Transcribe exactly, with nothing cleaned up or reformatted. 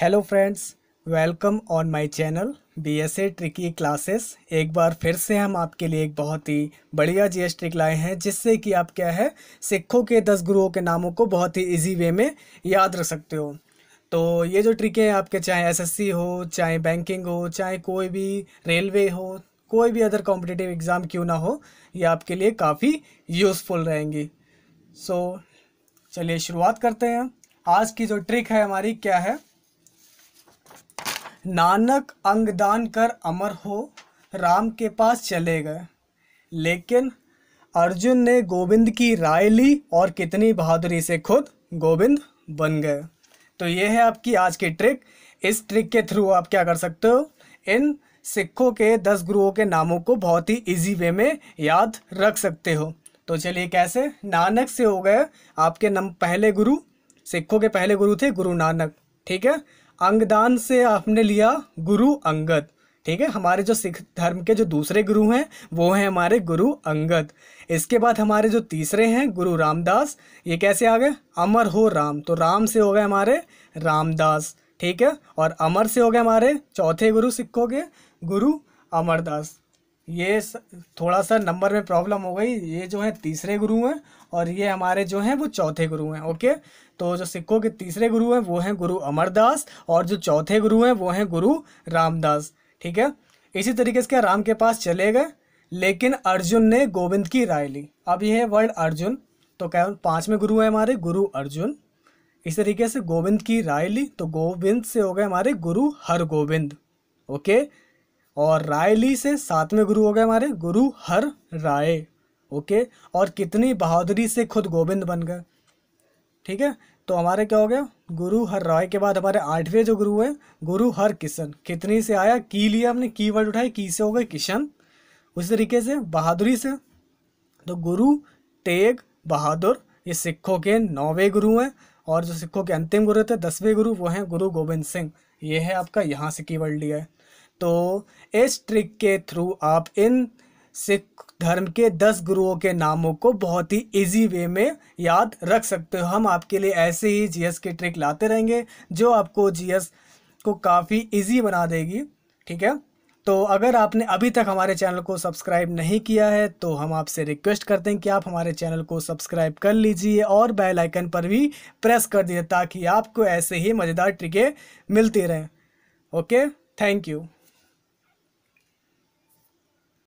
Hello friends, welcome on my channel BSA tricky classes. एक बार फिर से हम आपके लिए एक बहुत ही बढ़िया जीएस ट्रिक लाए हैं, जिससे कि आप क्या है सिखों के दस गुरुओं के नामों को बहुत ही इजी वे में याद रख सकते हो। तो ये जो ट्रिकें आपके चाहे एसएससी हो, चाहे बैंकिंग हो, चाहे कोई भी रेलवे हो, कोई भी अदर कॉम्पिटिटिव एग्ज़ाम क्यों ना हो, ये आपके लिए काफ़ी यूज़फुल रहेंगी। सो चलिए शुरुआत करते हैं। आज की जो ट्रिक है हमारी क्या है, नानक अंग दान कर अमर हो, राम के पास चले गए, लेकिन अर्जुन ने गोविंद की राय ली और कितनी बहादुरी से खुद गोविंद बन गए। तो ये है आपकी आज की ट्रिक। इस ट्रिक के थ्रू आप क्या कर सकते हो, इन सिखों के दस गुरुओं के नामों को बहुत ही इजी वे में याद रख सकते हो। तो चलिए कैसे, नानक से हो गए आपके नम पहले गुरु, सिखों के पहले गुरु थे गुरु नानक, ठीक है। अंगदान से आपने लिया गुरु अंगद, ठीक है। हमारे जो सिख धर्म के जो दूसरे गुरु हैं वो हैं हमारे गुरु अंगद। इसके बाद हमारे जो तीसरे हैं गुरु रामदास, ये कैसे आ गए, अमर हो राम, तो राम से हो गए हमारे रामदास, ठीक है। और अमर से हो गए हमारे चौथे गुरु सिखों के गुरु अमर दास। ये थोड़ा सा नंबर में प्रॉब्लम हो गई, ये जो है तीसरे गुरु हैं और ये हमारे जो हैं वो चौथे गुरु हैं, ओके। तो जो सिखों के तीसरे गुरु हैं वो हैं गुरु अमरदास और जो चौथे गुरु हैं वो हैं गुरु रामदास, ठीक है। इसी तरीके से राम के पास चले गए, लेकिन अर्जुन ने गोविंद की राय ली। अब ये है वर्ड अर्जुन, तो क्या पाँचवें गुरु हैं हमारे गुरु अर्जुन। इसी तरीके से गोविंद की राय ली, तो गोविंद से हो गए हमारे गुरु हर गोविंद, ओके। और राय ली से सातवें गुरु हो गए हमारे गुरु हर राय, ओके। और कितनी बहादुरी से खुद गोविंद बन गए, ठीक है। तो हमारे क्या हो गया, गुरु हर राय के बाद हमारे आठवें जो गुरु हैं गुरु हर किशन। कितनी से आया, की लिया हमने, की वर्ड उठाई, की से हो गए किशन। उसी तरीके से बहादुरी से तो गुरु तेग बहादुर, ये सिखों के नौवें गुरु हैं। और जो सिखों के अंतिम गुरु थे दसवें गुरु, वो हैं गुरु गोबिंद सिंह। ये है आपका, यहाँ से की वर्ड लिया है। तो इस ट्रिक के थ्रू आप इन सिख धर्म के दस गुरुओं के नामों को बहुत ही इजी वे में याद रख सकते हो। हम आपके लिए ऐसे ही जीएस की ट्रिक लाते रहेंगे जो आपको जीएस को काफ़ी इजी बना देगी, ठीक है। तो अगर आपने अभी तक हमारे चैनल को सब्सक्राइब नहीं किया है तो हम आपसे रिक्वेस्ट करते हैं कि आप हमारे चैनल को सब्सक्राइब कर लीजिए और बेल आइकन पर भी प्रेस कर दीजिए, ताकि आपको ऐसे ही मज़ेदार ट्रिकें मिलती रहें, ओके। Thank you.